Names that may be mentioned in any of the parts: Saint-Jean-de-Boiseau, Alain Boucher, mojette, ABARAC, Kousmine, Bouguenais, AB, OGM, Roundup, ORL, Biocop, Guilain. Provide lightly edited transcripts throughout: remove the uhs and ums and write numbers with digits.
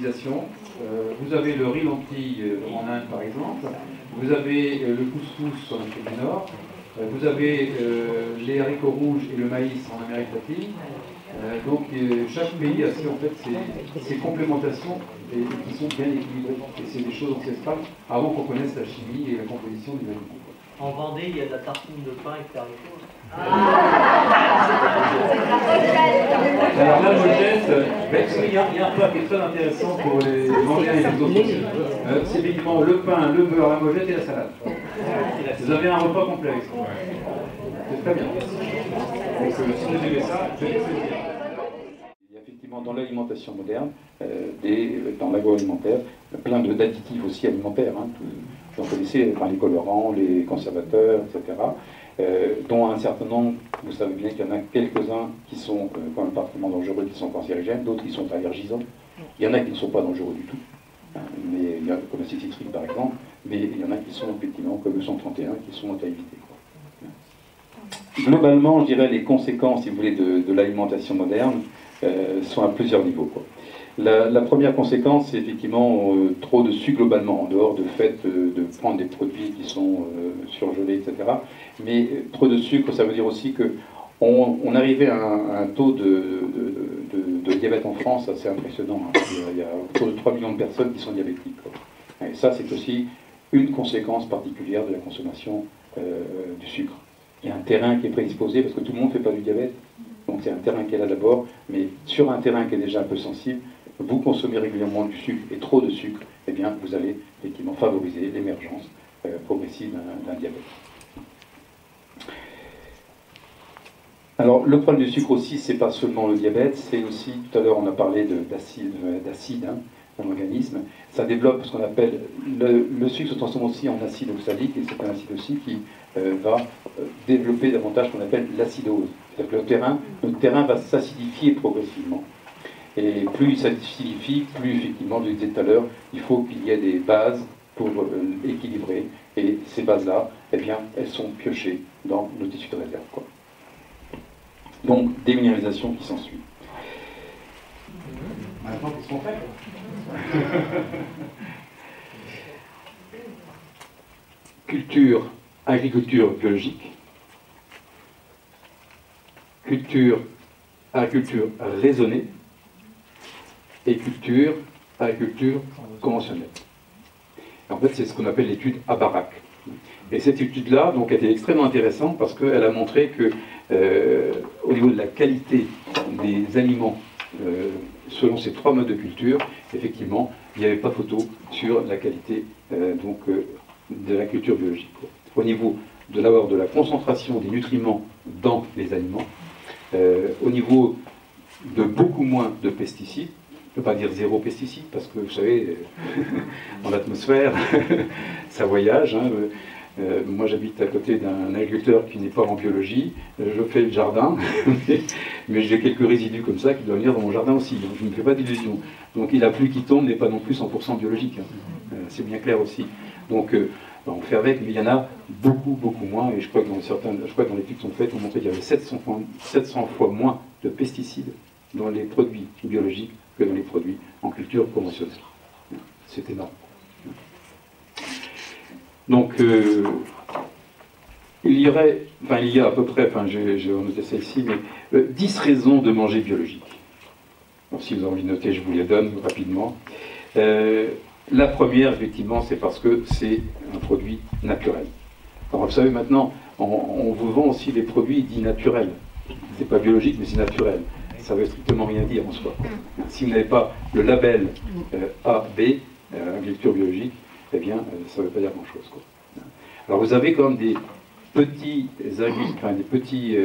l'utilisation. Vous avez le riz lentille en Inde par exemple, vous avez le couscous en Afrique du Nord, vous avez les haricots rouges et le maïs en Amérique latine. Donc chaque pays a en fait ses complémentations qui sont bien équilibrées. Et c'est des choses ancestrales avant qu'on connaisse la chimie et la composition des aliments. En Vendée, il y a de la tartine de pain avec des haricots. Alors là, il y a un plat qui est très intéressant pour les Vendéens et les autres. C'est uniquement le pain, le beurre, la mojette et la salade. Vous avez un repas complet avec ça. C'est très bien. Donc, si vous aimez ça, je vais vous dire. Il y a effectivement dans l'alimentation moderne, dans l'agroalimentaire, plein d'additifs aussi alimentaires. J'en connaissais, les colorants, les conservateurs, etc. Dont un certain nombre, vous savez bien qu'il y en a quelques-uns qui sont quand même particulièrement dangereux, qui sont cancérigènes, d'autres qui sont allergisants. Il y en a qui ne sont pas dangereux du tout, mais il y a, comme la citrique par exemple, mais il y en a qui sont effectivement comme le 131, qui sont à éviter. Globalement, je dirais les conséquences, si vous voulez, de l'alimentation moderne sont à plusieurs niveaux. La première conséquence, c'est effectivement trop de sucre globalement, en dehors du fait de prendre des produits qui sont surgelés, etc. Mais trop de sucre, ça veut dire aussi qu'on arrivait à un taux de diabète en France assez impressionnant. Il y a autour de 3 millions de personnes qui sont diabétiques. Et ça, c'est aussi une conséquence particulière de la consommation du sucre. Il y a un terrain qui est prédisposé, parce que tout le monde ne fait pas du diabète. Donc c'est un terrain qui est là d'abord, mais sur un terrain qui est déjà un peu sensible, vous consommez régulièrement du sucre et trop de sucre, eh bien vous allez effectivement favoriser l'émergence progressive d'un diabète. Alors le problème du sucre aussi, c'est pas seulement le diabète, c'est aussi, tout à l'heure on a parlé d'acide dans l'organisme, ça développe ce qu'on appelle, le sucre se transforme aussi en acide oxalique, et c'est un acide aussi qui va développer davantage ce qu'on appelle l'acidose. C'est-à-dire que notre terrain va s'acidifier progressivement. Et plus il s'acidifie, plus effectivement, je disais tout à l'heure, il faut qu'il y ait des bases pour équilibrer. Et ces bases-là, eh bien, elles sont piochées dans nos tissus de réserve, quoi. Donc, déminéralisation qui s'ensuit. Maintenant, qu'est-ce qu'on fait ? Culture, agriculture biologique. Culture, agriculture raisonnée et culture, agriculture conventionnelle. En fait, c'est ce qu'on appelle l'étude ABARAC. Et cette étude-là, donc, était extrêmement intéressante parce qu'elle a montré que, au niveau de la qualité des aliments, selon ces trois modes de culture, effectivement, il n'y avait pas photo sur la qualité de la culture biologique. Au niveau de l'avoir de la concentration des nutriments dans les aliments, au niveau de beaucoup moins de pesticides, je ne peux pas dire zéro pesticide, parce que vous savez, dans l'atmosphère, ça voyage. Moi j'habite à côté d'un agriculteur qui n'est pas en biologie, je fais le jardin, mais j'ai quelques résidus comme ça qui doivent venir dans mon jardin aussi, donc je ne me fais pas d'illusions. Donc la pluie qui tombe n'est pas non plus 100% biologique, c'est bien clair aussi. Donc on fait avec, mais il y en a beaucoup, beaucoup moins, et je crois que dans les études qu'on fait, on montre qu'il y avait 700 fois moins de pesticides dans les produits biologiques que dans les produits en culture conventionnelle. C'est énorme. Donc, il y a à peu près, je vais noter ça ici, mais 10 raisons de manger biologique. Bon, si vous avez envie de noter, je vous les donne rapidement. La première, effectivement, c'est parce que c'est un produit naturel. Alors, vous savez, maintenant, on vous vend aussi des produits dits naturels. C'est pas biologique, mais c'est naturel. Ça veut strictement rien dire en soi. Si vous n'avez pas le label AB, agriculture biologique, eh bien, ça ne veut pas dire grand-chose, quoi. Alors, vous avez quand même des petits agriculteurs, des petits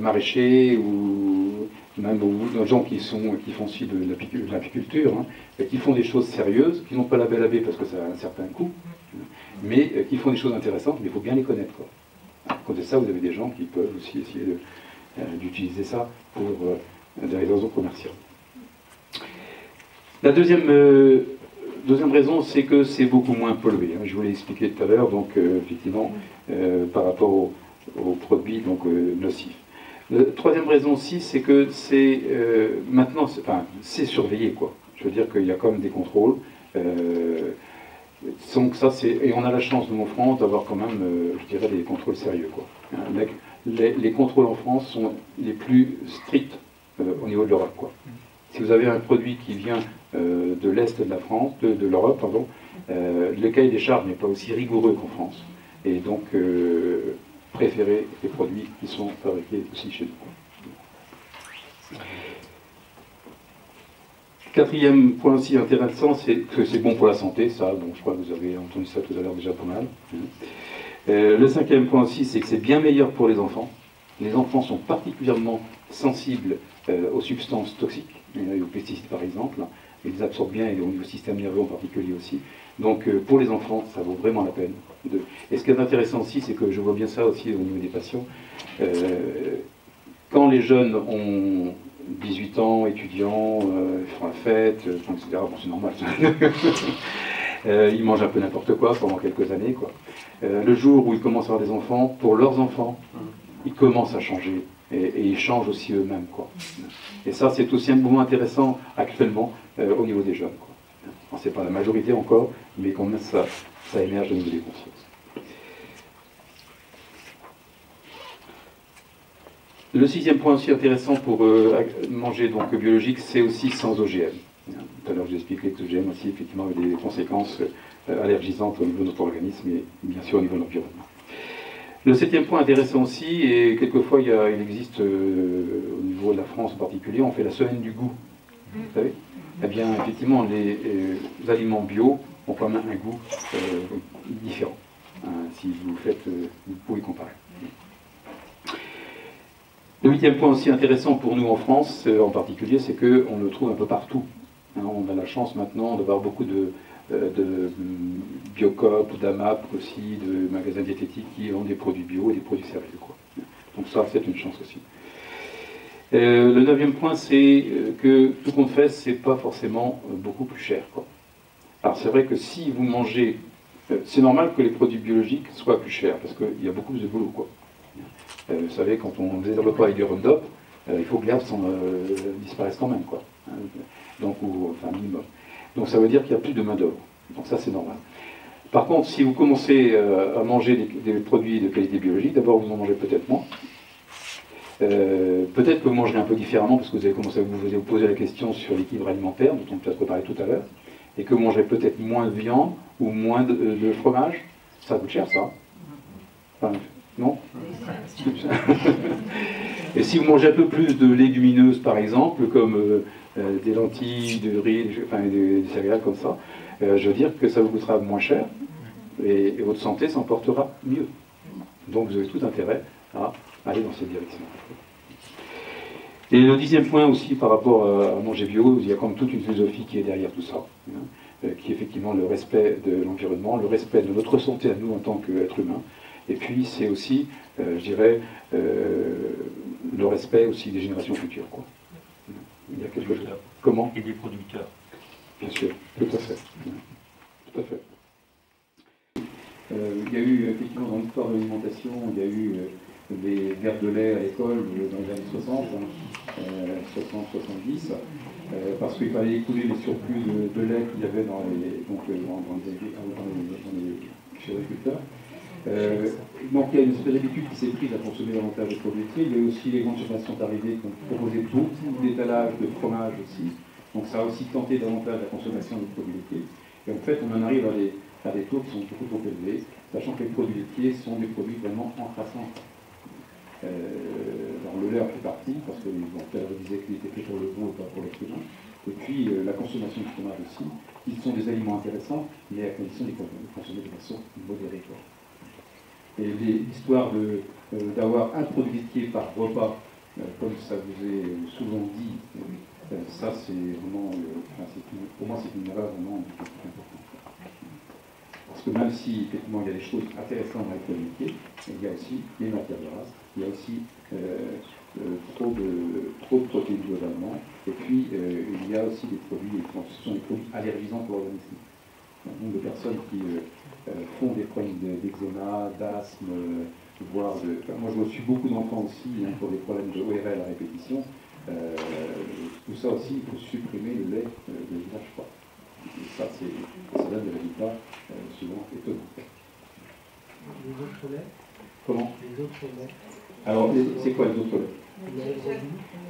maraîchers ou même des gens qui font aussi de l'apiculture, et qui font des choses sérieuses, qui n'ont pas la label AB parce que ça a un certain coût, mais qui font des choses intéressantes, mais il faut bien les connaître, quoi. À côté de ça, vous avez des gens qui peuvent aussi essayer d'utiliser ça pour des raisons commerciales. La deuxième raison, c'est que c'est beaucoup moins pollué. Je vous l'ai expliqué tout à l'heure, donc effectivement, par rapport aux produits donc, nocifs. La troisième raison aussi, c'est que c'est maintenant, c'est surveillé, quoi. Je veux dire qu'il y a quand même des contrôles. Donc ça, et on a la chance, nous, en France, d'avoir quand même, je dirais, des contrôles sérieux, quoi. Les contrôles en France sont les plus stricts au niveau de l'Europe, quoi. Si vous avez un produit qui vient de l'Est de la France, de l'Europe, pardon, le cahier des charges n'est pas aussi rigoureux qu'en France. Et donc, préférez les produits qui sont fabriqués aussi chez nous. Quatrième point aussi intéressant, c'est que c'est bon pour la santé, ça, bon, je crois que vous avez entendu ça tout à l'heure déjà pas mal. Le cinquième point aussi, c'est que c'est bien meilleur pour les enfants. Les enfants sont particulièrement sensibles aux substances toxiques, et aux pesticides par exemple. Ils absorbent bien, et au niveau système nerveux en particulier aussi. Donc pour les enfants, ça vaut vraiment la peine. Et ce qui est intéressant aussi, c'est que je vois bien ça aussi au niveau des patients. Quand les jeunes ont 18 ans, étudiants, font la fête, etc., bon, c'est normal. Ils mangent un peu n'importe quoi pendant quelques années, quoi. Le jour où ils commencent à avoir des enfants, pour leurs enfants, ils commencent à changer. Et ils changent aussi eux-mêmes, quoi. Et ça, c'est aussi un mouvement intéressant actuellement au niveau des jeunes, quoi. On ne sait pas la majorité encore, mais quand même, ça émerge au niveau des consciences. Le sixième point aussi intéressant pour manger donc biologique, c'est aussi sans OGM. Tout à l'heure, j'ai expliqué que l'OGM aussi, effectivement, a des conséquences allergisantes au niveau de notre organisme et bien sûr au niveau de l'environnement. Le septième point intéressant aussi, et quelquefois il existe au niveau de la France en particulier, on fait la semaine du goût, vous savez. Eh bien, effectivement, les aliments bio ont quand même un goût différent. Si vous faites, vous pouvez comparer. Le huitième point aussi intéressant pour nous en France, en particulier, c'est qu'on le trouve un peu partout. Hein, on a la chance maintenant d'avoir beaucoup de Biocop, d'AMAP aussi, de magasins diététiques qui vendent des produits bio et des produits sérieux, quoi. Donc ça, c'est une chance aussi. Le neuvième point, c'est que tout compte fait, c'est pas forcément beaucoup plus cher, quoi. Alors c'est vrai que si vous mangez... c'est normal que les produits biologiques soient plus chers, parce qu'il y a beaucoup plus de boulot, quoi. Vous savez, quand on faisait le repas avec du Roundup, il faut que l'herbe disparaisse quand même, quoi. Donc, minimum. Donc ça veut dire qu'il y a plus de main d'œuvre. Donc ça, c'est normal. Par contre, si vous commencez à manger des produits de qualité biologique, d'abord vous en mangez peut-être moins. Peut-être que vous mangerez un peu différemment, parce que vous avez commencé à vous poser la question sur l'équilibre alimentaire, dont on peut-être reparler tout à l'heure, et que vous mangerez peut-être moins de viande ou moins de fromage. Ça coûte cher, ça. Enfin, non ? Et si vous mangez un peu plus de légumineuses, par exemple, comme des lentilles, du riz, des céréales comme ça, je veux dire que ça vous coûtera moins cher et votre santé s'en portera mieux. Donc vous avez tout intérêt à aller dans cette direction. Et le dixième point aussi par rapport à manger bio, il y a quand même toute une philosophie qui est derrière tout ça, hein, qui est effectivement le respect de l'environnement, le respect de notre santé à nous en tant qu'être humain. Et puis c'est aussi, je dirais, le respect aussi des générations futures, quoi. Il y a quelque chose là. Comment? Et des producteurs. Bien sûr, tout à fait. Tout à fait. Il y a eu, effectivement, dans l'histoire de l'alimentation, il y a eu des verres de lait à l'école dans les années 60, hein, 60-70, parce qu'il fallait écouler les surplus de lait qu'il y avait dans les chez les agriculteurs. Donc il y a une espèce d'habitude qui s'est prise à consommer davantage de produits laitiers. Il y a aussi les grandes surfaces sont arrivées qui ont proposé beaucoup d'étalages de fromage aussi. Donc ça a aussi tenté davantage la consommation de produits laitiers. Et en fait, on en arrive à des taux qui sont beaucoup trop élevés, sachant que les produits laitiers sont des produits vraiment encrassants. Alors le leur fait partie, parce que les auteurs disaient qu'il était fait pour le bon et pas pour l'excellent. Et puis la consommation de fromage aussi. Ils sont des aliments intéressants, mais à condition de les consommer de façon modérée, quoi. Et l'histoire d'avoir un produit laitier par repas, comme ça vous est souvent dit, ça c'est vraiment, pour moi c'est une erreur vraiment importante. Parce que même si effectivement il y a des choses intéressantes dans les produits laitiers, il y a aussi les matières grasses, il y a aussi trop de protéines globalement, et puis il y a aussi des produits, ce sont des produits allergisants pour l'organisme. Un nombre de personnes qui font des problèmes d'eczéma, d'asthme, voire de... Enfin, moi, je me suis beaucoup d'enfants aussi pour des problèmes de ORL à répétition. Tout ça aussi, il faut supprimer le lait de village froid. Et ça, ça donne des résultats souvent étonnants. Les autres laits ? Comment ? Les autres laits. Alors, c'est quoi les autres laits ?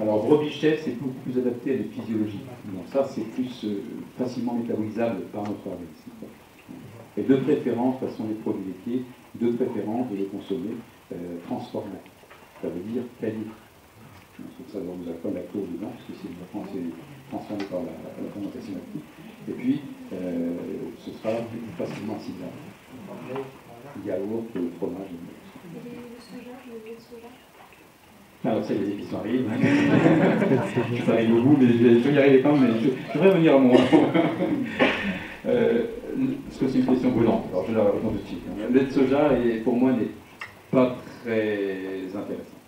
Alors, Robichet, c'est beaucoup plus adapté à des physiologies. Donc ça, c'est plus facilement métabolisable par notre organisme. Et de préférence, ce sont les produits laitiers, de préférence de les consommer transformés. Ça veut dire qualité. Donc ça, on nous appelle la clause dedans, parce que c'est transformé par la fermentation active. Et puis, ce sera plus facilement ciblable. Yaourt, fromage, alors, ça, les émissions arrivent. Ça arrive au bout, mais je n'y arrivais pas, mais je vais revenir à moi. Parce que c'est une question brûlante, alors je la réponds tout de suite. Le lait de soja, pour moi, n'est pas très intéressant.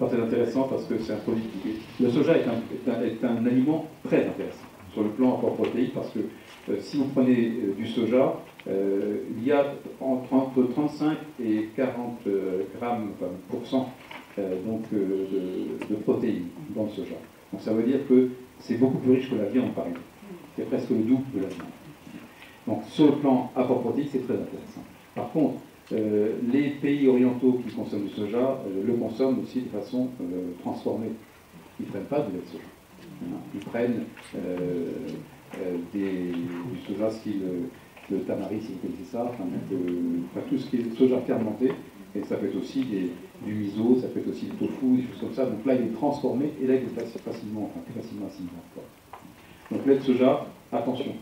Pas très intéressant parce que c'est un produit qui... Le soja est un aliment très intéressant sur le plan apport protéique, parce que si vous prenez du soja, il y a entre 35 et 40 grammes pour cent de protéines dans le soja. Donc ça veut dire que c'est beaucoup plus riche que la viande, par exemple. C'est presque le double de la viande. Donc sur le plan apport protéique, c'est très intéressant. Par contre, les pays orientaux qui consomment du soja le consomment aussi de façon transformée. Ils ne prennent pas de lait de soja. Hein. Ils prennent du soja style le tamari, si vous connaissez ça, enfin, tout ce qui est soja fermenté. Et ça peut être aussi du miso, ça peut être aussi du tofu, des choses comme ça. Donc là, il est transformé et là, il est facilement assimilable. Donc lait de soja, attention.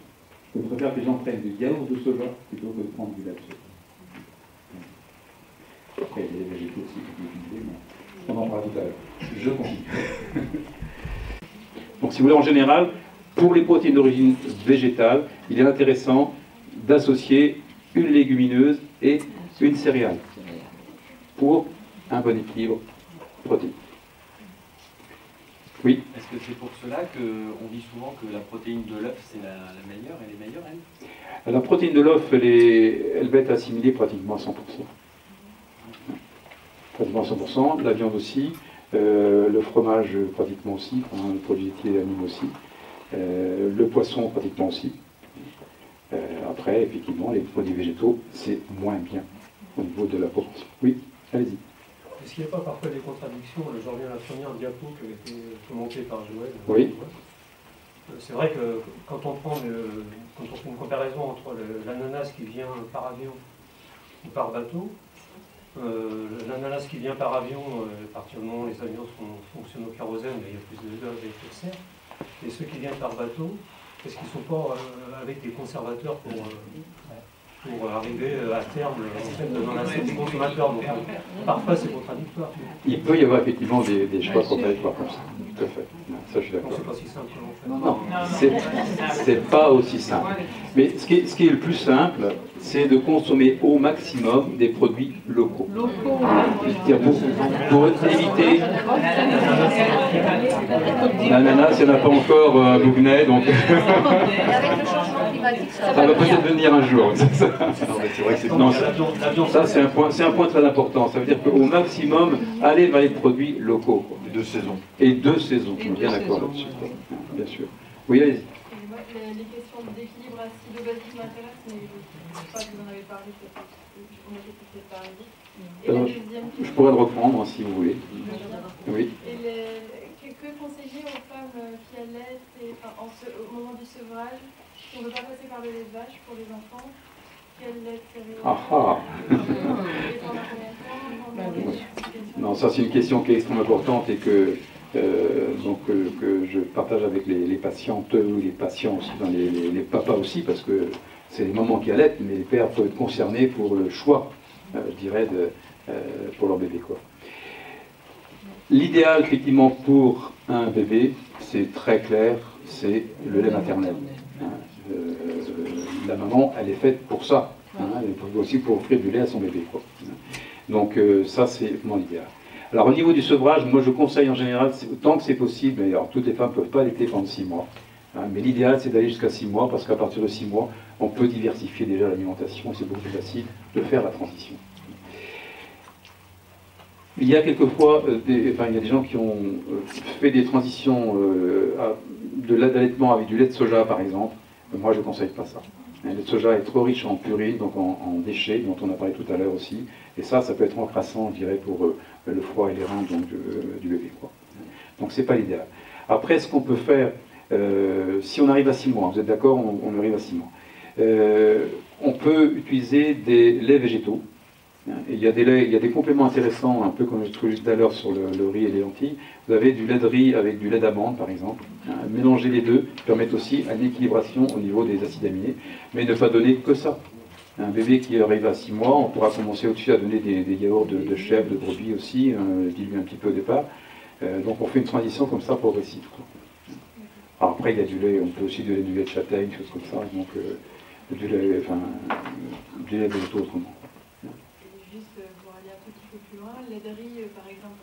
Je préfère que les gens prennent du yaourt de soja plutôt que de prendre du lait de soja. Après, il y a des végétaux aussi, mais on en parlera tout à l'heure. Je continue. Donc si vous voulez, en général, pour les protéines d'origine végétale, il est intéressant d'associer une légumineuse et une céréale pour un bon équilibre protéique. Oui. Est-ce que c'est pour cela qu'on dit souvent que la protéine de l'œuf, c'est la meilleure? Elle est meilleure, elle? La protéine de l'œuf, elle va être assimilée pratiquement à 100%. Pratiquement à 100%, la viande aussi, le fromage pratiquement aussi, hein, les produits laitiers et animaux aussi, le poisson pratiquement aussi. Après, effectivement, les produits végétaux, c'est moins bien au niveau de la proportion. Oui, allez-y. Est-ce qu'il n'y a pas parfois des contradictions? Je reviens à la première diapo qui avait été commentée par Joël. Oui. C'est vrai que quand on prend fait une comparaison entre l'ananas qui vient par avion ou par bateau, l'ananas qui vient par avion, à partir du moment où les avions fonctionnent au kérosène, il y a plus de gaz à effet de serre, et ceux qui viennent par bateau, est-ce qu'ils ne sont pas avec des conservateurs pour arriver à terme dans l'assiette du consommateur? Donc, parfois, c'est contradictoire. Il peut y avoir effectivement des choix contradictoires comme ça. Tout à fait. Ça, je suis d'accord. C'est pas si simple. Non, c'est pas aussi simple. Mais ce qui est le plus simple, c'est de consommer au maximum des produits locaux. Pour éviter... L'ananas, il n'y en a pas encore à Bouguenay, donc... Ça va peut-être venir un jour. Ça, c'est un point très important. Ça veut dire qu'au maximum, aller vers les produits locaux. Quoi. Et deux saisons. Je suis bien d'accord là-dessus. Bien sûr. Oui, allez-y. Les questions d'équilibre acido-basique m'intéressent, mais je crois que vous en avez parlé, peut-être pas arrivé. Et la deuxième question... Je pourrais le reprendre si vous voulez. Oui. Et que conseiller aux femmes qui allaitent au moment du sevrage? On ne veut pas passer par le lait de vache pour les enfants. Quel lait de... Non, ça c'est une question qui est extrêmement importante et que je partage avec les patientes ou les patients, enfin, les papas aussi, parce que c'est les mamans qui allaitent, mais les pères peuvent être concernés pour le choix, je dirais, pour leur bébé. L'idéal, effectivement, pour un bébé, c'est très clair, c'est le lait maternel. La maman, elle est faite pour ça. Hein, elle peut aussi pour offrir du lait à son bébé. Donc ça, c'est mon idéal. Alors au niveau du sevrage, moi je conseille en général, tant que c'est possible, mais alors toutes les femmes ne peuvent pas allaiter pendant 6 mois. Mais l'idéal, c'est d'aller jusqu'à 6 mois, parce qu'à partir de 6 mois, on peut diversifier déjà l'alimentation, et c'est beaucoup plus facile de faire la transition. Il y a quelquefois, il y a des gens qui ont fait des transitions de l'allaitement avec du lait de soja, par exemple. Moi, je ne conseille pas ça. Le lait de soja est trop riche en purines, donc en déchets, dont on a parlé tout à l'heure aussi. Et ça peut être encrassant, je dirais, pour le foie et les reins donc, du bébé, quoi. Donc, ce n'est pas l'idéal. Après, ce qu'on peut faire, si on arrive à 6 mois, vous êtes d'accord, on arrive à 6 mois, on peut utiliser des laits végétaux. Il y a des compléments intéressants, un peu comme je trouvais tout à l'heure sur le riz et les lentilles. Vous avez du lait de riz avec du lait d'amande, par exemple. Mélanger les deux permet aussi une équilibration au niveau des acides aminés, mais ne pas donner que ça. Un bébé qui arrive à 6 mois, on pourra commencer au-dessus à donner des yaourts de chèvre, de brebis aussi, diluer un petit peu au départ. Donc on fait une transition comme ça progressive, quoi. Alors après, il y a du lait, on peut aussi donner du lait de châtaigne, des choses comme ça, donc du lait végétaux autrement. La lait de riz, par exemple,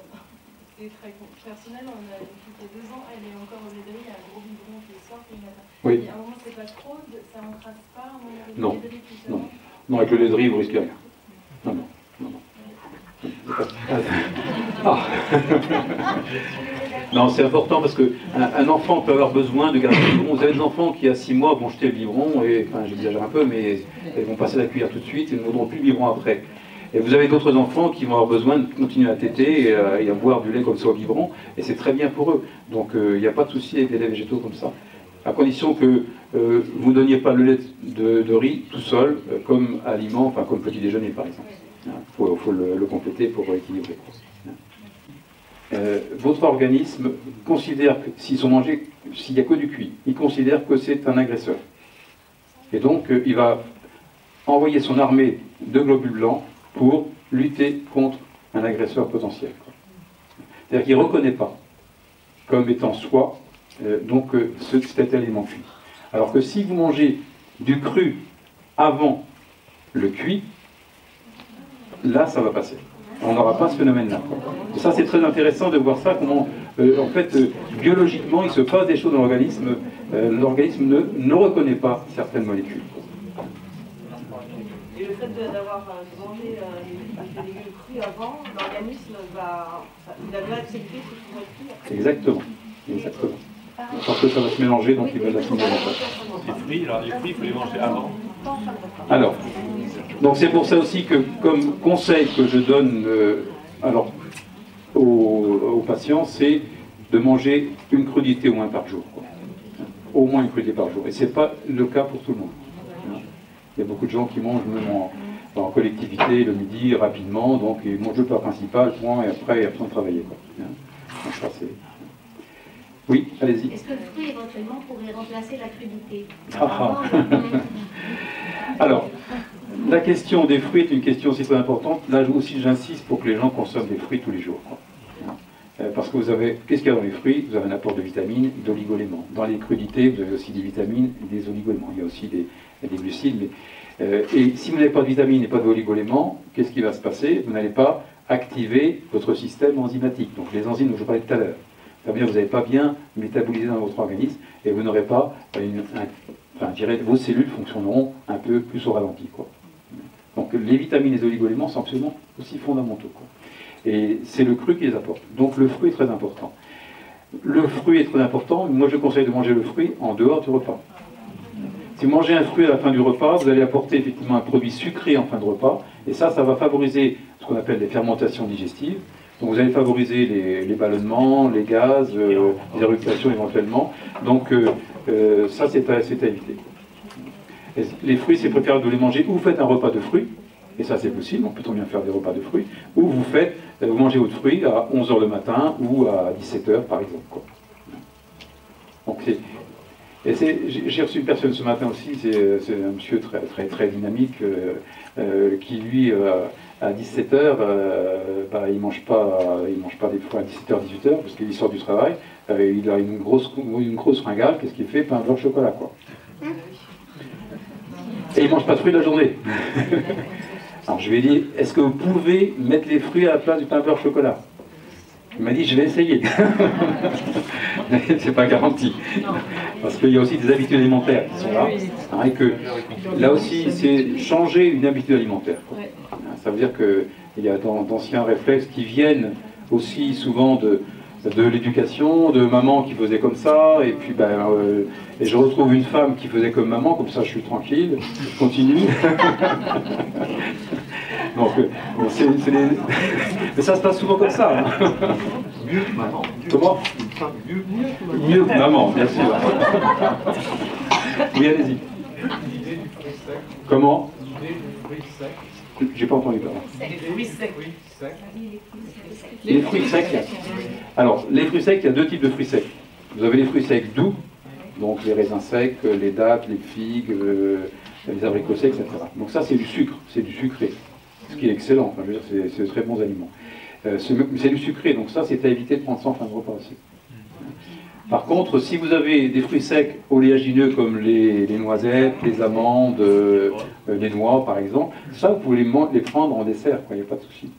c'est très personnel. On a une fille qui a 2 ans, elle est encore au lait de riz, il y a un gros biberon qui sort, et oui. Et à un moment, c'est pas trop, ça n'encrasse pas. Non. Non, avec le lait de riz, vous risquez rien. Non, c'est important parce qu'un enfant peut avoir besoin de garder le biberon. Vous avez des enfants qui, à 6 mois, vont jeter le biberon, et enfin, j'exagère un peu, mais ils vont passer la cuillère tout de suite et ne voudront plus le biberon après. Et vous avez d'autres enfants qui vont avoir besoin de continuer à téter et à boire du lait comme ça au biberon, et c'est très bien pour eux. Donc il n'y a pas de souci avec des laits végétaux comme ça. À condition que vous ne donniez pas le lait de riz tout seul, comme aliment, enfin comme petit déjeuner par exemple. Il faut le compléter pour équilibrer. Votre organisme considère que s'ils ont mangé, s'il n'y a que du cuit, il considère que c'est un agresseur. Et donc il va envoyer son armée de globules blancs pour lutter contre un agresseur potentiel. C'est-à-dire qu'il ne reconnaît pas comme étant soi cet aliment cuit. Alors que si vous mangez du cru avant le cuit, là, ça va passer. On n'aura pas ce phénomène-là. Et ça, c'est très intéressant de voir ça, comment, biologiquement, il se passe des choses dans l'organisme. L'organisme ne reconnaît pas certaines molécules. Et le fait d'avoir mangé des légumes crus avant, l'organisme va accepter ce qu'on va cuire. Exactement. Exactement. Parce que ça va se mélanger, donc oui, il va l'assimiler. Les fruits, il faut les manger avant. Alors, donc c'est pour ça aussi que, comme conseil que je donne aux patients, c'est de manger une crudité au moins par jour, quoi. Au moins une crudité par jour. Et ce n'est pas le cas pour tout le monde. Il y a beaucoup de gens qui mangent même en collectivité, le midi, rapidement, donc ils mangent le plat principal, point, et après ils absent de travailler, quoi. Donc, ça, c'est... Oui, allez-y. Est-ce que le fruit, éventuellement, pourrait remplacer la crudité? Alors, la question des fruits est une question aussi très importante. Là aussi, j'insiste pour que les gens consomment des fruits tous les jours, quoi. Parce que vous avez, qu'est-ce qu'il y a dans les fruits? Vous avez un apport de vitamines, d'oligoéléments. Dans les crudités, vous avez aussi des vitamines et des oligoéléments. Il y a aussi des glucides. Mais, et si vous n'avez pas de vitamines et pas d'oligoéléments, qu'est-ce qui va se passer? Vous n'allez pas activer votre système enzymatique. Donc les enzymes dont je parlais tout à l'heure. C'est-à-dire que vous n'avez pas bien métabolisé dans votre organisme et vous n'aurez pas vos cellules fonctionneront un peu plus au ralenti, quoi. Donc les vitamines et les oligoéléments sont absolument aussi fondamentaux, quoi. Et c'est le cru qui les apporte. Donc le fruit est très important. Le fruit est très important. Moi, je conseille de manger le fruit en dehors du repas. Si vous mangez un fruit à la fin du repas, vous allez apporter effectivement un produit sucré en fin de repas. Et ça va favoriser ce qu'on appelle les fermentations digestives. Donc vous allez favoriser les ballonnements, les gaz, les éructations éventuellement. Donc ça, c'est à éviter. Et les fruits, c'est préférable de les manger ou vous faites un repas de fruits. Et ça, c'est possible, on peut très bien faire des repas de fruits, ou vous mangez votre fruit à 11 h le matin ou à 17 h, par exemple, quoi. Donc, j'ai reçu une personne ce matin aussi, c'est un monsieur très, très, très dynamique, qui lui, à 17 h, il ne mange pas des fois à 17 h, 18 h, parce qu'il sort du travail, il a une grosse fringale, qu'est-ce qu'il fait? Pain, beurre, chocolat, quoi. Et il ne mange pas de fruits de la journée. Alors je lui ai dit, est-ce que vous pouvez mettre les fruits à la place du pain beurre chocolat? Il m'a dit, je vais essayer. C'est pas garanti. Parce qu'il y a aussi des habitudes alimentaires qui sont là. Hein, et que, là aussi, c'est changer une habitude alimentaire. Ça veut dire qu'il y a d'anciens réflexes qui viennent aussi souvent de l'éducation, de maman qui faisait comme ça, et puis ben, et je retrouve une femme qui faisait comme maman, comme ça je suis tranquille, je continue. Donc, bon, c'est des... Mais ça se passe souvent comme ça. Hein. Mieux que maman. Comment? Mieux que maman, bien sûr. Oui, allez-y. Comment? J'ai pas entendu parler. Les fruits secs. Alors, les fruits secs, il y a deux types de fruits secs. Vous avez les fruits secs doux, donc les raisins secs, les dattes, les figues, les abricots secs, etc. Donc ça, c'est du sucre, c'est du sucré, ce qui est excellent. Enfin, je veux dire, c'est de très bons aliments. C'est du sucré, donc ça, c'est à éviter de prendre ça en fin de repas aussi. Par contre, si vous avez des fruits secs oléagineux comme les noisettes, les amandes, les noix par exemple, ça vous pouvez les prendre en dessert, il n'y a pas de souci.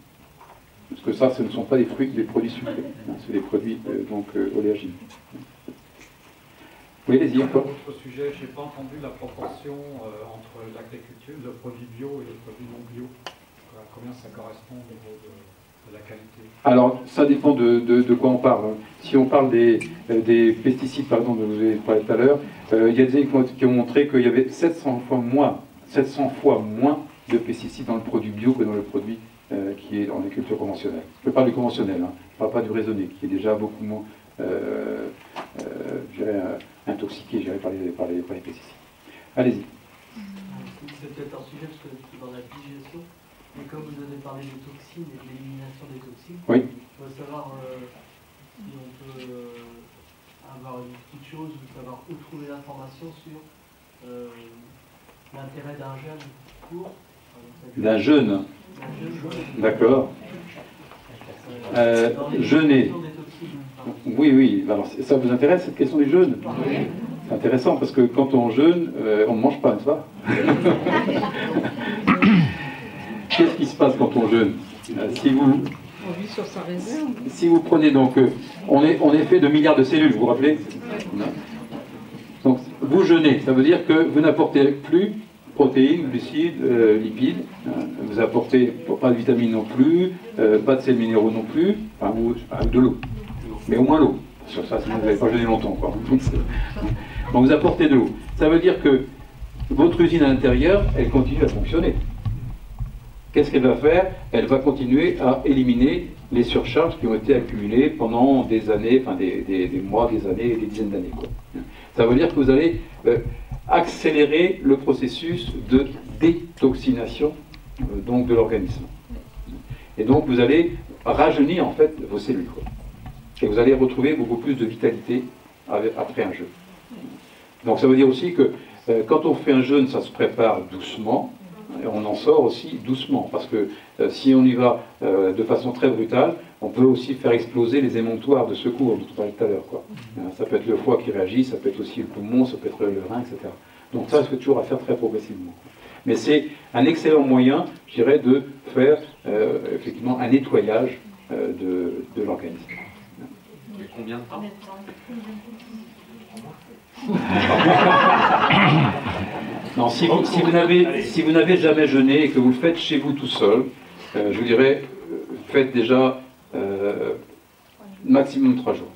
Parce que ça, ce ne sont pas des fruits, des produits sucrés, hein, c'est des produits donc oléagineux. Oui, allez-y encore. Autre sujet, je n'ai pas entendu la proportion entre l'agriculture, le produit bio et le produit non bio. À combien ça correspond au niveau de... la qualité. Alors, ça dépend de quoi on parle. Si on parle des pesticides, par exemple, dont vous avez parlé tout à l'heure, il y a des études qui ont montré qu'il y avait 700 fois moins de pesticides dans le produit bio que dans le produit qui est dans l'agriculture conventionnelle. Je parle du conventionnel, hein, je ne parle pas du raisonné, qui est déjà beaucoup moins intoxiqué par les pesticides. Allez-y. C'est peut-être un sujet, parce que dans la digestion, et comme vous avez parlé des toxines et de l'élimination des toxines, oui. Il faut savoir si on peut avoir une petite chose, savoir où trouver l'information sur l'intérêt d'un jeûne court. D'un jeûne. D'accord. Jeûner. Oui, oui. Alors, ça vous intéresse, cette question du jeûne? Oui. C'est intéressant, parce que quand on jeûne, on ne mange pas, n'est-ce pas? Qu'est-ce qui se passe quand on jeûne? On vit sur sa réserve. Si vous prenez donc... on est fait de milliards de cellules, vous vous rappelez? Donc, vous jeûnez, ça veut dire que vous n'apportez plus protéines, glucides, lipides, vous n'apportez pas de vitamines non plus, pas de sels minéraux non plus, enfin, de l'eau, mais au moins l'eau. Sur ça, sinon vous n'avez pas jeûné longtemps, quoi. Donc vous apportez de l'eau. Ça veut dire que votre usine à l'intérieur, elle continue à fonctionner. Qu'est-ce qu'elle va faire? Elle va continuer à éliminer les surcharges qui ont été accumulées pendant des années, enfin des mois, des années, des dizaines d'années. Ça veut dire que vous allez accélérer le processus de détoxination donc de l'organisme. Et donc vous allez rajeunir en fait vos cellules. Quoi. Et vous allez retrouver beaucoup plus de vitalité après un jeûne. Donc ça veut dire aussi que quand on fait un jeûne, ça se prépare doucement. Et on en sort aussi doucement, parce que si on y va de façon très brutale, on peut aussi faire exploser les émontoires de secours dont on parlait tout à l'heure. Ça peut être le foie qui réagit, ça peut être aussi le poumon, ça peut être le rein, etc. Donc ça, c'est toujours à faire très progressivement. Mais c'est un excellent moyen, je dirais, de faire effectivement un nettoyage de l'organisme. Combien de temps? Non, si vous n'avez jamais jeûné et que vous le faites chez vous tout seul, je vous dirais, faites déjà maximum 3 jours,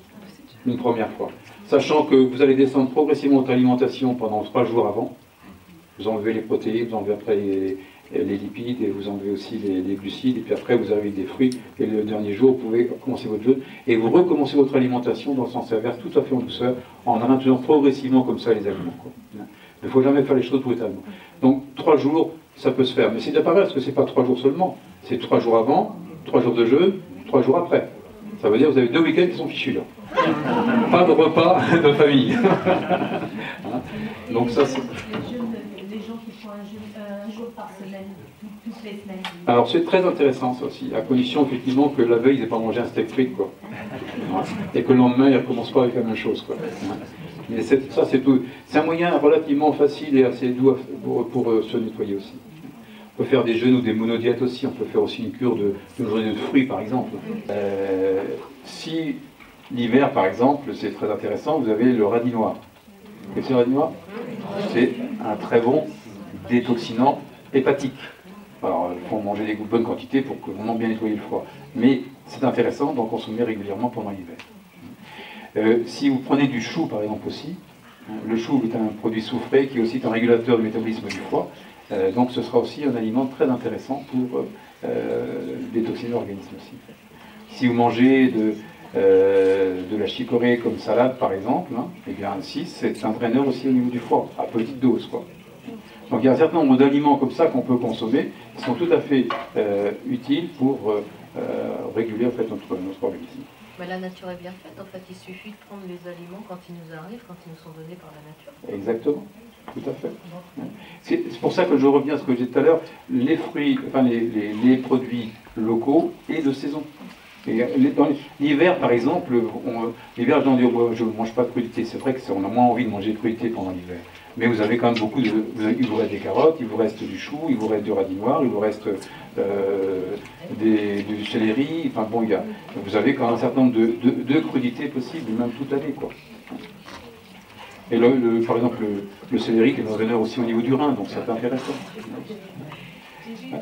une première fois. Sachant que vous allez descendre progressivement votre alimentation pendant 3 jours avant. Vous enlevez les protéines, vous enlevez après les lipides, et vous enlevez aussi les glucides, et puis après vous avez des fruits, et le dernier jour, vous pouvez commencer votre jeûne, et vous recommencez votre alimentation dans le sens inverse, tout à fait en douceur, en maintenant progressivement comme ça les aliments. Quoi. Il ne faut jamais faire les choses brutalement. Donc 3 jours, ça peut se faire. Mais c'est déjà pas mal, parce que ce n'est pas 3 jours seulement. C'est 3 jours avant, 3 jours de jeûne, 3 jours après. Ça veut dire que vous avez 2 week-ends qui sont fichus là. Pas de repas de famille. Donc ça c'est... Les gens qui font un jour par semaine, toutes les semaines. Alors c'est très intéressant ça aussi, à condition effectivement que la veille ils n'aient pas mangé un steak fric, quoi. Et que le lendemain ils ne recommencent pas avec la même chose, quoi. Mais ça, c'est un moyen relativement facile et assez doux pour se nettoyer aussi. On peut faire des jeûnes ou des monodiètes aussi, on peut faire aussi une cure de journée de fruits par exemple. Si l'hiver par exemple, c'est très intéressant, vous avez le radis noir. Qu'est-ce que c'est le radis noir? C'est un très bon détoxinant hépatique. Alors il faut manger des bonnes quantités pour que vraiment bien nettoyer le foie. Mais c'est intéressant d'en consommer régulièrement pendant l'hiver. Si vous prenez du chou par exemple aussi, le chou est un produit soufré qui est aussi un régulateur du métabolisme du foie, donc ce sera aussi un aliment très intéressant pour détoxiner l'organisme aussi. Si vous mangez de la chicorée comme salade par exemple, hein, et bien ainsi c'est un draineur aussi au niveau du foie, à petite dose quoi. Donc il y a un certain nombre d'aliments comme ça qu'on peut consommer, qui sont tout à fait utiles pour réguler en fait, notre organisme. Mais la nature est bien faite, en fait, il suffit de prendre les aliments quand ils nous arrivent, quand ils nous sont donnés par la nature. Exactement, tout à fait. C'est pour ça que je reviens à ce que j'ai dit tout à l'heure, les fruits, enfin les produits locaux et de saison. L'hiver, par exemple, l'hiver, je ne mange pas de crudités. C'est vrai qu'on a moins envie de manger de crudités pendant l'hiver. Mais vous avez quand même beaucoup de... il vous reste des carottes, il vous reste du chou, il vous reste du radis noir, il vous reste du céleri, enfin bon, vous avez quand même un certain nombre de crudités possibles, même toute l'année, quoi. Et par exemple, le céleri qui est un honneur aussi au niveau du rein, donc c'est intéressant.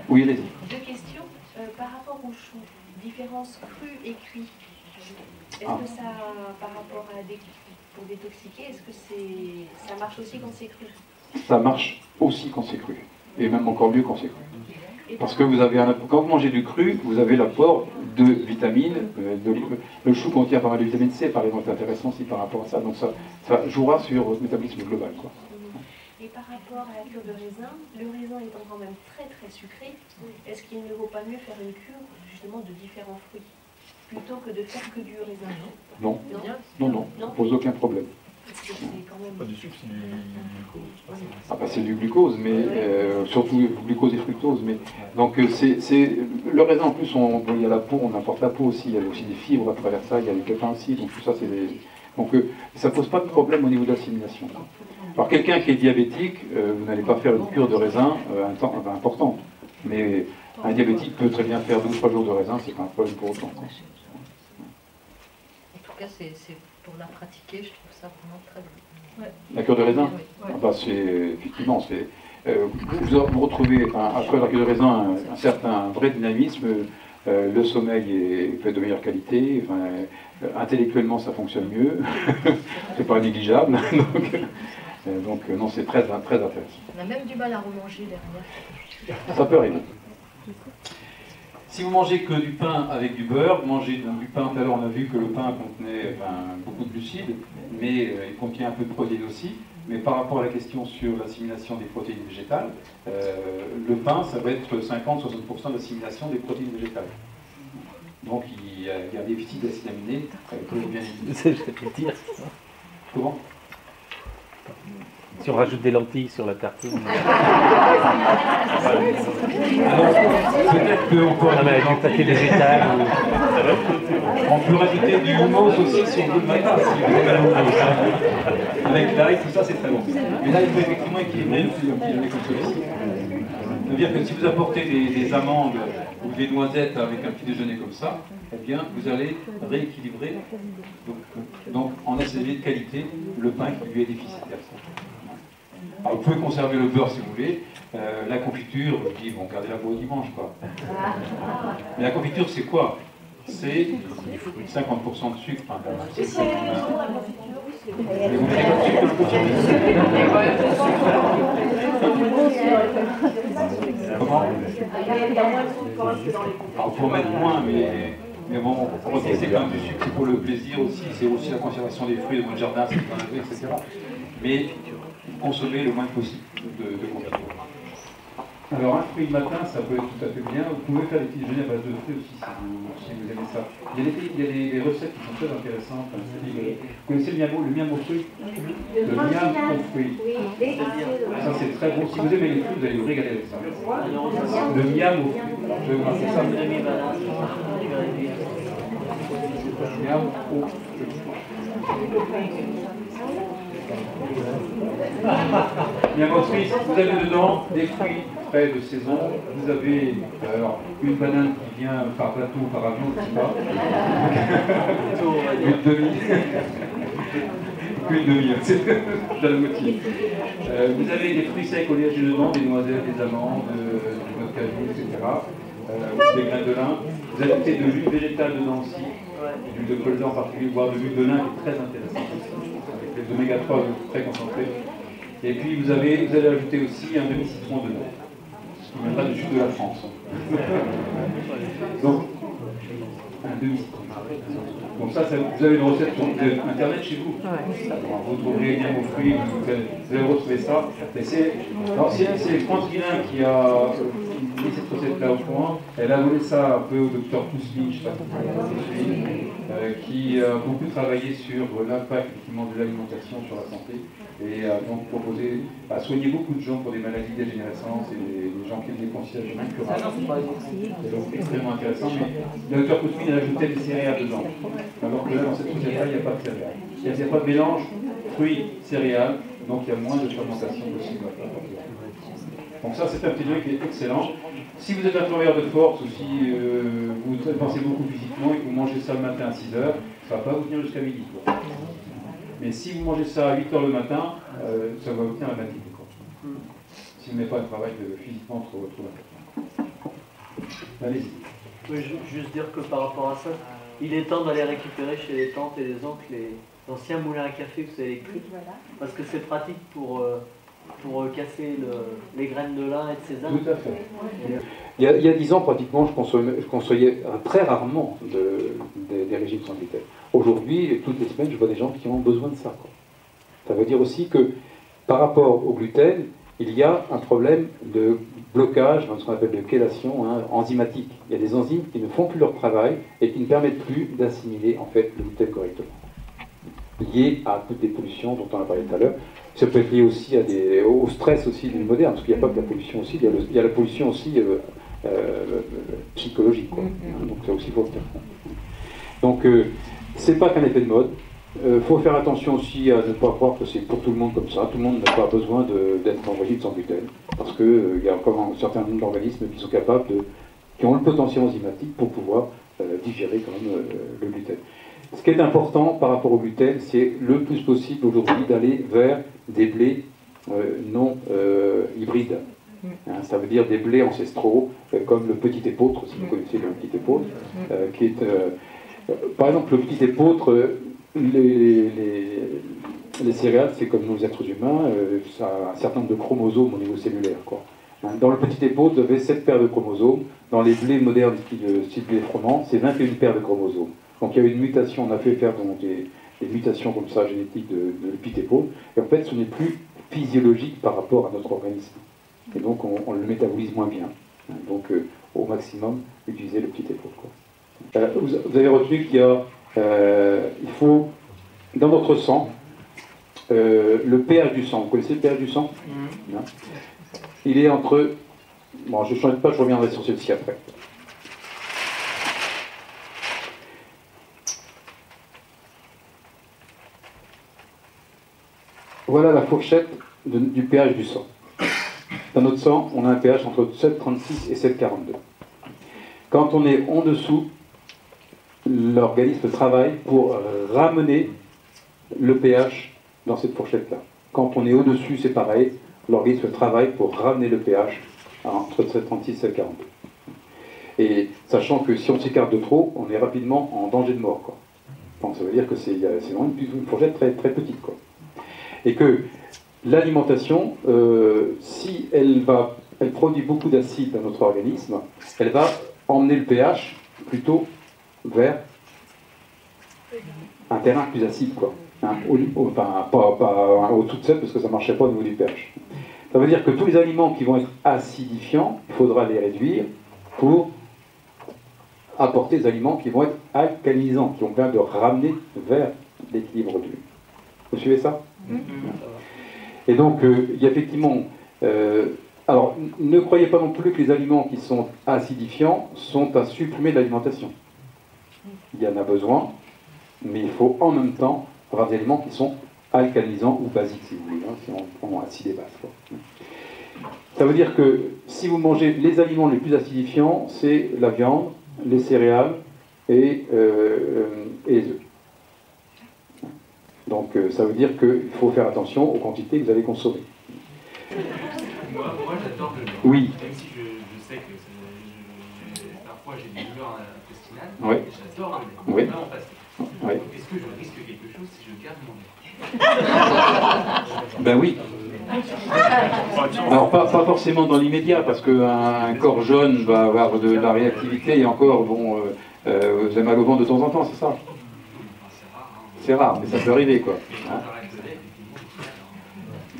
Oui, allez-y. Deux questions par rapport au chou. Différence cru et cuit. Est-ce que ça, par rapport à pour détoxiquer, est-ce que ça marche aussi quand c'est cru? Ça marche aussi quand c'est cru. Et même encore mieux quand c'est cru. Parce que vous avez quand vous mangez du cru, vous avez l'apport de vitamines. Le chou contient pas mal de vitamine C, par exemple, c'est intéressant aussi par rapport à ça. Donc ça jouera sur le métabolisme global, quoi. Et par rapport à la cure de raisin, le raisin étant quand même très sucré, est-ce qu'il ne vaut pas mieux faire une cure justement de différents fruits plutôt que de faire que du raisin? Non, non, pose aucun problème. C'est quand même... Pas du sucre, c'est du glucose. Ah bah c'est du glucose, mais surtout glucose et fructose. Mais donc c'est le raisin en plus, il y a la peau, on apporte la peau aussi, il y a aussi des fibres à travers ça, il y a les pépins aussi, donc tout ça c'est des... Donc ça ne pose pas de problème au niveau de l'assimilation. Alors quelqu'un qui est diabétique, vous n'allez pas faire une cure de raisin importante. Mais un diabétique peut très bien faire 2 ou 3 jours de raisin, c'est pas un problème pour autant. En tout cas, c'est pour la pratiquer, je trouve ça vraiment très bien. Ouais. La cure de raisin, oui. Ah bah, effectivement, vous retrouvez après la cure de raisin un certain vrai dynamisme. Le sommeil peut être de meilleure qualité, intellectuellement ça fonctionne mieux, c'est pas négligeable, donc non, c'est très intéressant. On a même du mal à remanger derrière. Ça peut arriver. Si vous mangez que du pain avec du beurre, mangez du pain, tout à l'heure on a vu que le pain contenait beaucoup de glucides, mais il contient un peu de protéines aussi. Mais par rapport à la question sur l'assimilation des protéines végétales, le pain, ça va être 50-60% d'assimilation des protéines végétales. Donc il y a un déficit d'acides aminés. C'est ce que je veux dire. Comment? Si on rajoute des lentilles sur la tartine. Peut-être qu'on peut rajouter des végétales. On peut rajouter du hummus aussi sur le matin. Avec l'ail, tout ça, c'est très bon. Mais là, il faut effectivement équilibrer le dire que si vous apportez des amandes ou des noisettes avec un petit déjeuner comme ça, eh bien, vous allez rééquilibrer, donc en assaisonner de qualité, le pain qui lui est déficitaire. Alors, vous pouvez conserver le beurre si vous voulez. La confiture, je dis, bon, gardez-la pour dimanche, quoi. Mais la confiture, c'est quoi? C'est 50% de sucre. Enfin, alors, pour mettre moins, mais bon, c'est quand même du sucre, c'est pour le plaisir aussi, c'est aussi la conservation des fruits, de mon jardin, etc. Mais consommer le moins possible de confiture. Alors un fruit le matin, ça peut être tout à fait bien. Vous pouvez faire des petits déjeuners à base de fruits aussi, si vous aimez ça. Il y a des recettes qui sont très intéressantes. Vous connaissez le miam au fruit? Le miam au fruit. Ça c'est très bon. Si vous aimez les fruits, vous allez vous régaler avec ça. Le miam au fruit. Je vais vous montrer ça. Miam au fruit. Bien construit, vous avez dedans des fruits frais de saison, vous avez alors, une banane qui vient par bateau ou par avion, je ne sais pas. Une demi. Une demi, c'est déjà le motif. Vous avez des fruits secs oléagineux dedans, des noisettes, des amandes, du noix de cajou, etc. Des graines de lin. Vous ajoutez de l'huile végétale dedans aussi, de l'huile de colza en particulier, voire de l'huile de lin qui est très intéressante, avec les oméga 3 très concentrés. Et puis vous allez ajouter aussi un demi-citron dedans, ce qui viendra du sud de la France. Donc, un demi-citron. Donc ça, vous avez une recette sur Internet chez vous. Vous trouverez bien vos fruits, vous allez retrouver ça. Alors c'est Franck Guilain qui a mis cette recette-là au point. Elle a volé ça un peu au docteur Kousmine, je ne sais pas, qui a beaucoup travaillé sur l'impact de l'alimentation sur la santé et a donc proposé à soigner beaucoup de gens pour des maladies dégénérescentes et des gens qui ont des cancers incurables. C'est donc extrêmement intéressant. Mais le docteur Kousmine a ajouté des céréales dedans. Alors que là, dans cette société-là, il n'y a pas de céréales. Il n'y a pas de mélange fruits-céréales, donc il y a moins de fermentation possible. Donc ça, c'est un petit lien qui est excellent. Si vous êtes un travailleur de force, ou si vous pensez beaucoup physiquement et que vous mangez ça le matin à 6h, ça ne va pas vous tenir jusqu'à midi. Quoi. Mais si vous mangez ça à 8h le matin, ça va vous tenir à la matinée. Si vous n'avez pas un travail physiquement trop important. Allez-y. Je veux juste dire que par rapport à ça, il est temps d'aller récupérer chez les tantes et les oncles les anciens moulins à café que vous avez électriques, parce que c'est pratique pour casser les graines de lin et de sésame. Tout à fait. Il y a 10 ans, pratiquement, je conseillais très rarement des régimes sans gluten. Aujourd'hui, toutes les semaines, je vois des gens qui ont besoin de ça. Quoi. Ça veut dire aussi que, par rapport au gluten, il y a un problème de blocage, ce qu'on appelle de chélation enzymatique. Il y a des enzymes qui ne font plus leur travail et qui ne permettent plus d'assimiler en fait, le gluten correctement. Lié à toutes les pollutions dont on a parlé tout à l'heure. Ça peut être lié aussi à au stress aussi du moderne, parce qu'il n'y a pas que la pollution aussi, il y a la pollution aussi psychologique. Quoi. Donc ça aussi, il faut le faire. Donc c'est pas qu'un effet de mode. Faut faire attention aussi à ne pas croire que c'est pour tout le monde comme ça. Tout le monde n'a pas besoin d'être en régime sans gluten. Parce qu'il y a encore un certain nombre d'organismes qui sont capables qui ont le potentiel enzymatique pour pouvoir digérer quand même le gluten. Ce qui est important par rapport au gluten, c'est le plus possible aujourd'hui d'aller vers des blés non hybrides. Ça veut dire des blés ancestraux, comme le petit épeautre, si vous connaissez le petit épeautre, qui est... par exemple, le petit épeautre... Les céréales, c'est comme nos êtres humains, ça a un certain nombre de chromosomes au niveau cellulaire. Quoi. Dans le petit épeautre, vous avez 7 paires de chromosomes. Dans les blés modernes, style blé froment, c'est 21 paires de chromosomes. Donc il y a une mutation, on a fait faire donc, des mutations comme ça génétiques de le petit épeautre. Et en fait, ce n'est plus physiologique par rapport à notre organisme. Et donc on le métabolise moins bien. Donc au maximum, utilisez le petit épeautre. Quoi. Vous avez retenu qu'il y a... il faut, dans votre sang, le pH du sang, vous connaissez le pH du sang ? Non. Il est entre... Bon, je ne change pas, je reviendrai sur celle-ci après. Voilà la fourchette du pH du sang. Dans notre sang, on a un pH entre 7,36 et 7,42. Quand on est en dessous, l'organisme travaille pour ramener le pH dans cette fourchette-là. Quand on est au-dessus, c'est pareil. L'organisme travaille pour ramener le pH entre 7,36 et 7,42. Et sachant que si on s'écarte de trop, on est rapidement en danger de mort. Quoi. Donc ça veut dire que c'est vraiment une fourchette très, très petite. Quoi. Et que l'alimentation, si elle produit beaucoup d'acide dans notre organisme, elle va emmener le pH plutôt vers un terrain plus acide, quoi. Hein, pas au-dessous de 7 parce que ça ne marchait pas au niveau du pH. Ça veut dire que tous les aliments qui vont être acidifiants, il faudra les réduire pour apporter des aliments qui vont être alcalinisants, qui ont besoin de ramener vers l'équilibre du. Vous suivez ça? Et donc, il y a effectivement... alors, ne croyez pas non plus que les aliments qui sont acidifiants sont à supprimer de l'alimentation. Il y en a besoin, mais il faut en même temps avoir des aliments qui sont alcalisant ou basique si vous voulez, hein, si on prend acide et base. Quoi. Ça veut dire que si vous mangez les aliments les plus acidifiants, c'est la viande, les céréales et les œufs. Donc ça veut dire qu'il faut faire attention aux quantités que vous allez consommer. Moi j'adore le viande, oui. Même si je sais que parfois j'ai des douleurs intestinales, oui. J'adore le viande, oui. Oui. Est-ce que je risque quelque chose si je garde mon lait? Ben oui. Alors pas forcément dans l'immédiat, parce qu'un corps jeune va avoir de la réactivité et encore, bon, vous avez mal au ventre de temps en temps, c'est ça? C'est rare, mais ça peut arriver, quoi. Hein?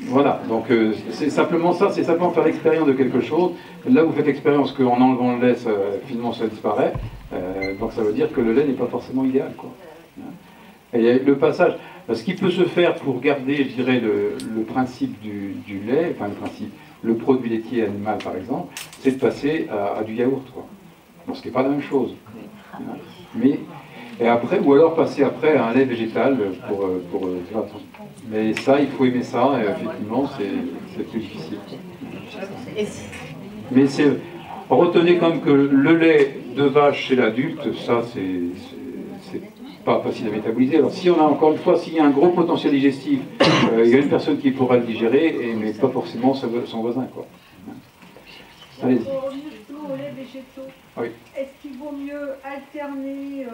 Voilà, donc c'est simplement ça, c'est simplement faire l'expérience de quelque chose. Là, vous faites l'expérience qu'en enlevant le lait, ça, finalement, ça disparaît. Donc ça veut dire que le lait n'est pas forcément idéal, quoi. Et le passage, ce qui peut se faire pour garder, je dirais, le principe du lait, enfin le principe, le produit laitier animal, par exemple, c'est de passer à du yaourt, quoi. Bon, ce qui n'est pas la même chose. Mais... Et après, ou alors passer après à un lait végétal pour mais ça, il faut aimer ça, et effectivement, c'est plus difficile. Mais c'est... Retenez quand même que le lait de vache chez l'adulte, ça, c'est pas facile à métaboliser. Alors si on a, encore une fois, s'il y a un gros potentiel digestif, il y a une personne qui pourra le digérer, et, mais pas forcément son voisin, quoi. Allez-y. Aux laits végétaux, oui. Est-ce qu'il vaut mieux alterner,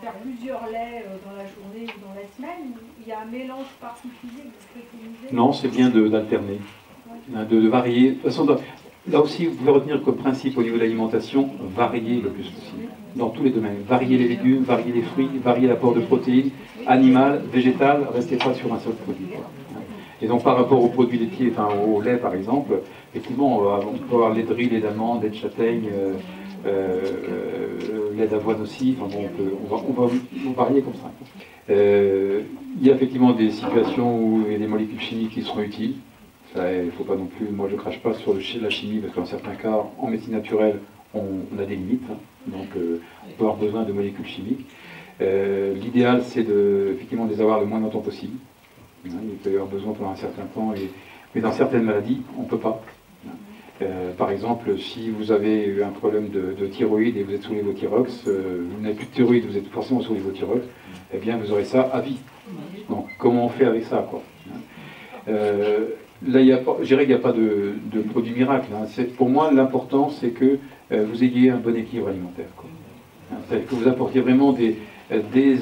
faire plusieurs laits dans la journée ou dans la semaine? Il y a un mélange particulier que vous préconisez? Non, c'est bien d'alterner, ouais. De varier. De toute façon, là aussi, vous pouvez retenir comme principe au niveau de l'alimentation, varier le plus possible, dans tous les domaines. Varier les légumes, varier les fruits, varier l'apport de protéines, animales, végétales, restez pas sur un seul produit. Quoi. Et donc par rapport aux produits laitiers, enfin au lait par exemple, effectivement, on peut avoir lait de riz, lait d'amande, lait de châtaigne, lait d'avoine aussi, enfin bon, on va varier comme ça. Il y a effectivement des situations où il y a des molécules chimiques qui seront utiles. Ça, il ne faut pas non plus, moi je ne crache pas sur la chimie, parce qu'en certains cas, en médecine naturelle, on a des limites, hein, donc on peut avoir besoin de molécules chimiques. L'idéal c'est effectivement de les avoir le moins longtemps possible. Il peut y avoir besoin pendant un certain temps, mais dans certaines maladies, on ne peut pas. Par exemple, si vous avez eu un problème de thyroïde et vous êtes sous les Votirox, vous n'avez plus de thyroïde, vous êtes forcément sous les Votirox, eh bien vous aurez ça à vie. Donc comment on fait avec ça, quoi? Là, je dirais qu'il n'y a pas de produit miracle. Hein. Pour moi, l'important, c'est que vous ayez un bon équilibre alimentaire. C'est-à-dire que vous apportiez vraiment des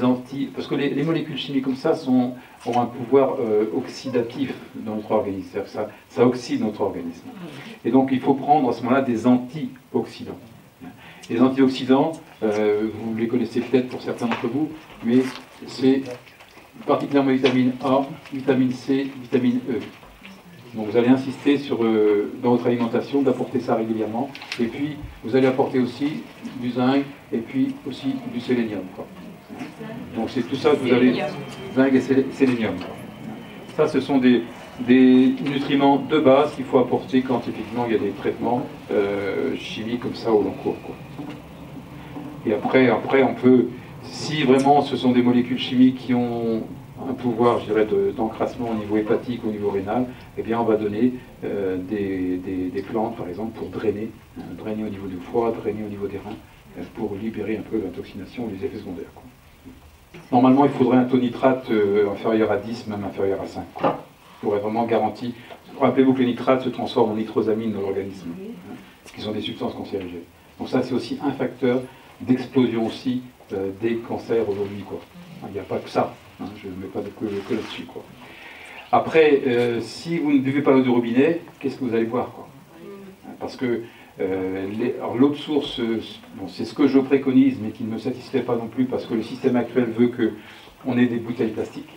anti... Parce que les molécules chimiques comme ça ont un pouvoir oxydatif dans notre organisme. C'est-à-dire que ça oxyde notre organisme. Et donc il faut prendre à ce moment-là des antioxydants. Les antioxydants, vous les connaissez peut-être pour certains d'entre vous, mais c'est particulièrement vitamine A, vitamine C, vitamine E. Donc vous allez insister sur, dans votre alimentation d'apporter ça régulièrement. Et puis vous allez apporter aussi du zinc et puis aussi du sélénium. Quoi. Donc c'est tout ça que vous avez, zinc et sélénium. Ça, ce sont des nutriments de base qu'il faut apporter quand effectivement il y a des traitements chimiques comme ça au long cours. Quoi. Et après, on peut, si vraiment ce sont des molécules chimiques qui ont un pouvoir, je dirais, d'encrassement au niveau hépatique, au niveau rénal, eh bien on va donner des plantes, par exemple, pour drainer, hein, drainer au niveau du foie, drainer au niveau des reins, pour libérer un peu l'intoxination ou les effets secondaires. Quoi. Normalement, il faudrait un taux nitrate inférieur à 10, même inférieur à 5. Quoi. Pour être vraiment garanti. Rappelez-vous que les nitrates se transforment en nitrosamines dans l'organisme, hein, qui sont des substances cancérigènes. Donc ça, c'est aussi un facteur d'explosion aussi des cancers aujourd'hui. Il n'y a pas que ça. Hein, je ne mets pas que là-dessus. Après, si vous ne buvez pas l'eau du robinet, qu'est-ce que vous allez boire, quoi? Parce que l'eau de source, bon, c'est ce que je préconise, mais qui ne me satisfait pas non plus, parce que le système actuel veut qu'on ait des bouteilles plastiques.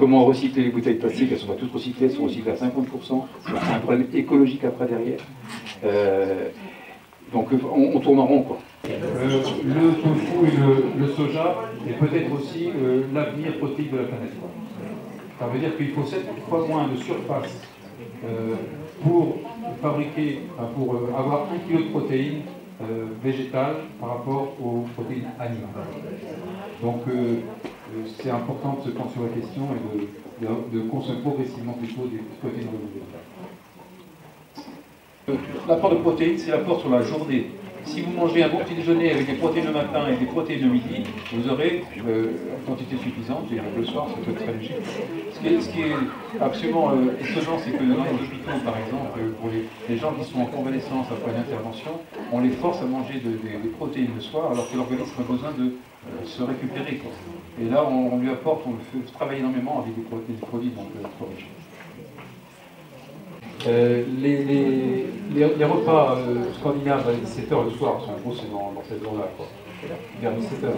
Comment recycler les bouteilles plastiques? Elles ne sont pas toutes recyclées, elles sont recyclées à 50%. C'est un problème écologique après derrière. Donc on tourne en rond, quoi. Le tofu et le soja, et peut-être aussi l'avenir protéique de la planète, quoi. Ça veut dire qu'il faut 7 fois moins de surface pour fabriquer, pour avoir 1 kg de protéines végétales par rapport aux protéines animales. Donc c'est important de se pencher sur la question et de consommer progressivement plutôt des protéines renouvelées. L'apport de protéines, c'est l'apport sur la journée. Si vous mangez un bon petit déjeuner avec des protéines le matin et des protéines le midi, vous aurez une quantité suffisante, et le soir, ça peut être très léger. Ce qui est absolument étonnant, c'est que dans les hôpitaux, par exemple, pour les gens qui sont en convalescence après une intervention, on les force à manger des protéines le soir, alors que l'organisme a besoin de se récupérer. Quoi. Et là, on lui apporte, on le fait travailler énormément avec des produits donc, trop riches. Les repas scandinaves à 17h le soir, en gros c'est dans cette zone-là, vers 17h.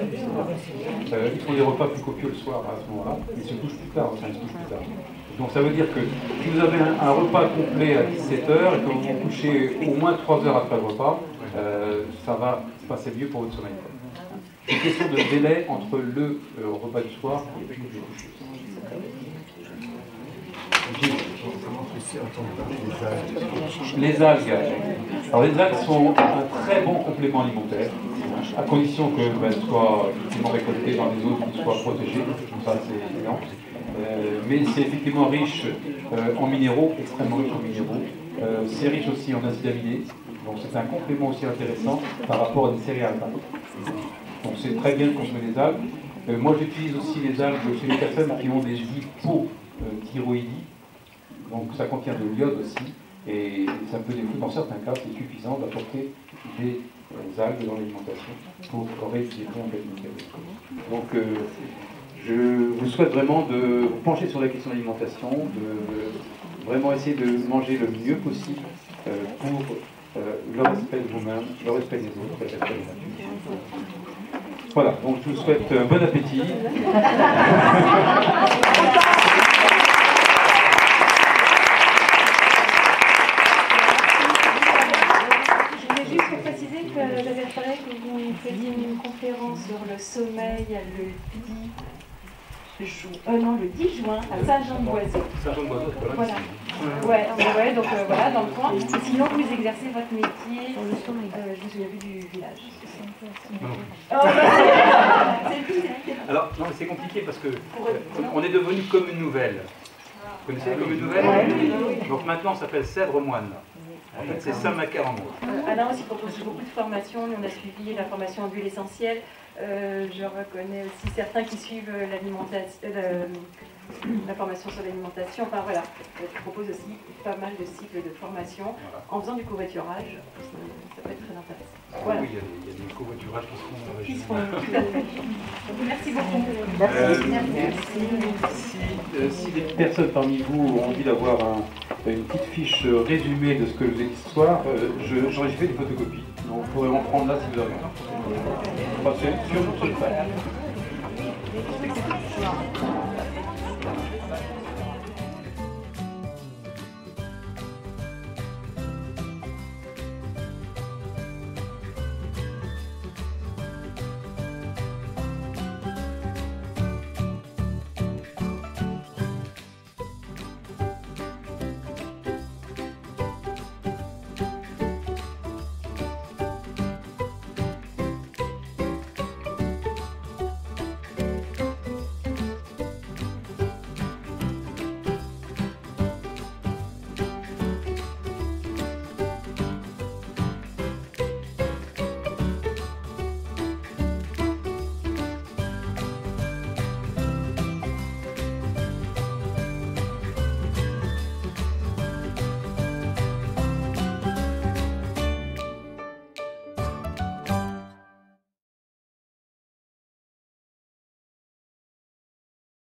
Ils font des repas plus copieux le soir à ce moment-là, ils se couchent plus tard, enfin ils se couchent plus tard. Donc ça veut dire que si vous avez un repas complet à 17h et que vous vous couchez au moins 3 heures après le repas, ça va se passer mieux pour votre sommeil. C'est une question de délai entre le repas du soir et le coucher. Les algues. Alors les algues sont un très bon complément alimentaire, à condition qu'elles soient effectivement récoltées dans des eaux qui soient protégées, ça c'est évident. Mais c'est effectivement riche en minéraux, extrêmement riche en minéraux. C'est riche aussi en acides aminés, donc c'est un complément aussi intéressant par rapport à des céréales. Donc c'est très bien de consommer des algues. Moi j'utilise aussi les algues chez les personnes qui ont des hypothyroïdies. Donc ça contient de l'iode aussi, et ça peut développer, dans certains cas, c'est suffisant d'apporter des algues dans l'alimentation pour rééquilibrer un peu le. Donc je vous souhaite vraiment de vous pencher sur la question de l'alimentation, de vraiment essayer de manger le mieux possible pour le respect de vous-même, le respect des autres, le respect de la nature. Voilà, donc je vous souhaite bon appétit. Sommeil le 10 juin à Saint-Jean-de-Boiseau. Saint-Jean-de-Boiseau, voilà. Ouais, donc voilà, dans le coin. Et sinon, vous exercez votre métier. Je me souviens plus du village. Alors, non, c'est compliqué parce que on est devenu commune nouvelle. Vous connaissez la commune nouvelle? Donc maintenant, ça s'appelle Cèdre-Moine. En fait, c'est Saint-Macaron. Alain aussi propose beaucoup de formations. On a suivi la formation en huile essentielle. Je reconnais aussi certains qui suivent la formation sur l'alimentation. Enfin voilà, je propose aussi pas mal de cycles de formation en faisant du covoiturage. Ça peut être très intéressant. Voilà. Oui, il y a des covoiturages qui se font. Merci beaucoup. Merci. Si des personnes parmi vous ont envie d'avoir une petite fiche résumée de ce que je vous ai dit ce soir, j'aurais fait des photocopies. Donc vous pourrez en prendre là si vous avez. Enfin, c'est sûr, je ne sais pas.